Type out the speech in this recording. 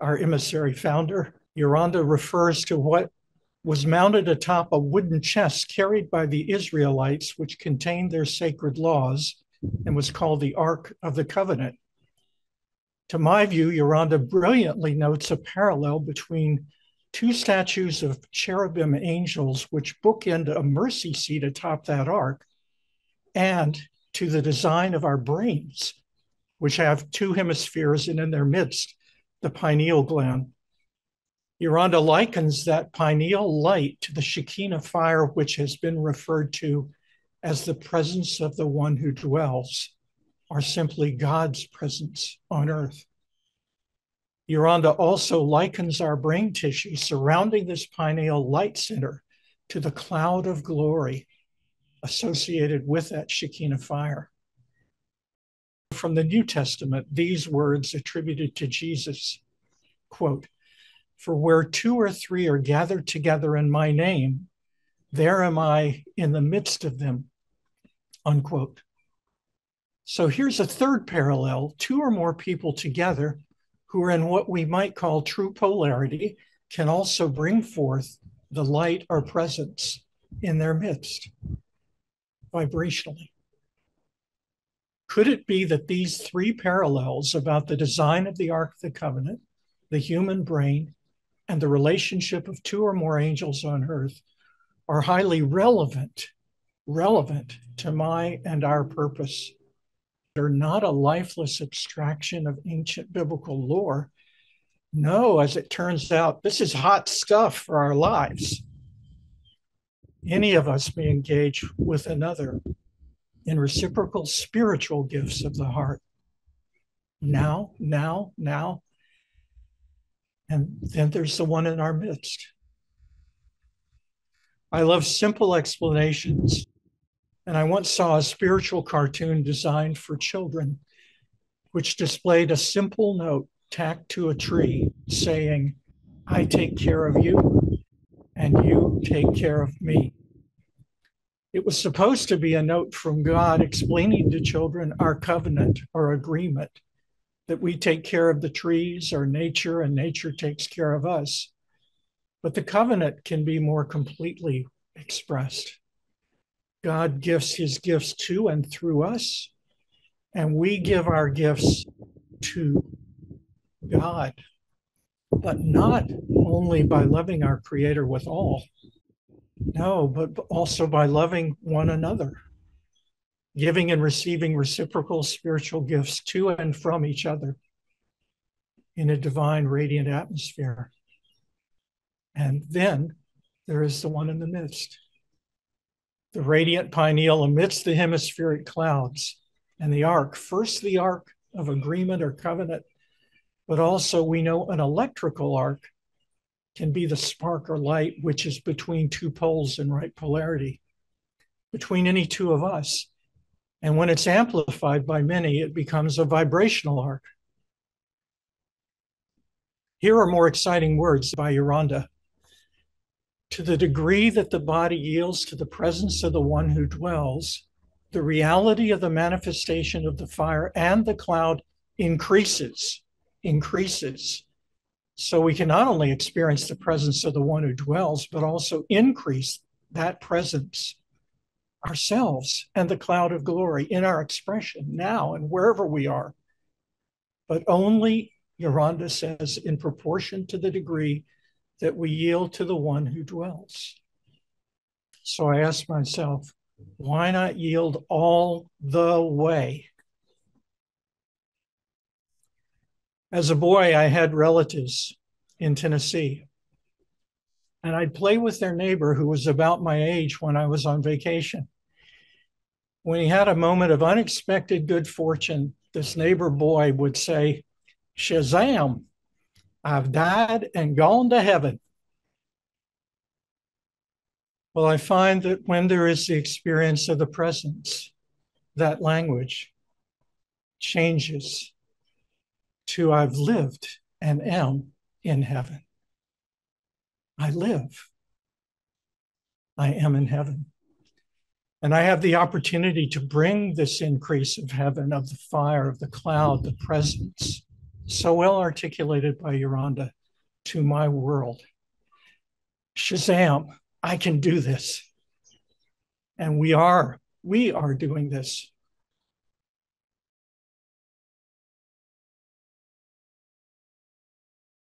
our emissary founder. Uranda refers to what was mounted atop a wooden chest carried by the Israelites, which contained their sacred laws and was called the Ark of the Covenant. To my view, Uranda brilliantly notes a parallel between two statues of cherubim angels, which bookend a mercy seat atop that ark, and to the design of our brains, which have two hemispheres and in their midst, the pineal gland. Uranda likens that pineal light to the Shekinah fire, which has been referred to as the presence of the one who dwells, or simply God's presence on earth. Uranda also likens our brain tissue surrounding this pineal light center to the cloud of glory associated with that Shekinah fire. From the New Testament, these words attributed to Jesus, quote, "For where two or three are gathered together in my name, there am I in the midst of them," unquote. So here's a third parallel, two or more people together who are in what we might call true polarity can also bring forth the light or presence in their midst vibrationally. Could it be that these three parallels about the design of the Ark of the Covenant, the human brain, and the relationship of two or more angels on earth are highly relevant to my and our purpose? They're not a lifeless abstraction of ancient biblical lore. No, as it turns out, this is hot stuff for our lives. Any of us may engage with another in reciprocal spiritual gifts of the heart. Now. And then there's the one in our midst. I love simple explanations. And I once saw a spiritual cartoon designed for children, which displayed a simple note tacked to a tree saying, "I take care of you, and you take care of me." It was supposed to be a note from God explaining to children our covenant or agreement that we take care of the trees or nature, and nature takes care of us. But the covenant can be more completely expressed. God gives his gifts to and through us, and we give our gifts to God, but not only by loving our Creator with all, no, but also by loving one another, giving and receiving reciprocal spiritual gifts to and from each other in a divine radiant atmosphere. And then there is the one in the midst. The radiant pineal amidst the hemispheric clouds and the ark, first the ark of agreement or covenant, but also we know an electrical arc can be the spark or light, which is between two poles in right polarity, between any two of us. And when it's amplified by many, it becomes a vibrational arc. Here are more exciting words by Uranda. "To the degree that the body yields to the presence of the one who dwells, the reality of the manifestation of the fire and the cloud increases. So we can not only experience the presence of the one who dwells, but also increase that presence ourselves and the cloud of glory in our expression now and wherever we are. But only," Uranda says, "in proportion to the degree that we yield to the one who dwells." So I asked myself, why not yield all the way? As a boy, I had relatives in Tennessee, and I'd play with their neighbor who was about my age when I was on vacation. When he had a moment of unexpected good fortune, this neighbor boy would say, "Shazam! I've died and gone to heaven." Well, I find that when there is the experience of the presence, that language changes to "I've lived and am in heaven." I live. I am in heaven. And I have the opportunity to bring this increase of heaven, of the fire, of the cloud, the presence so well articulated by Uranda to my world. Shazam, I can do this. And we are doing this.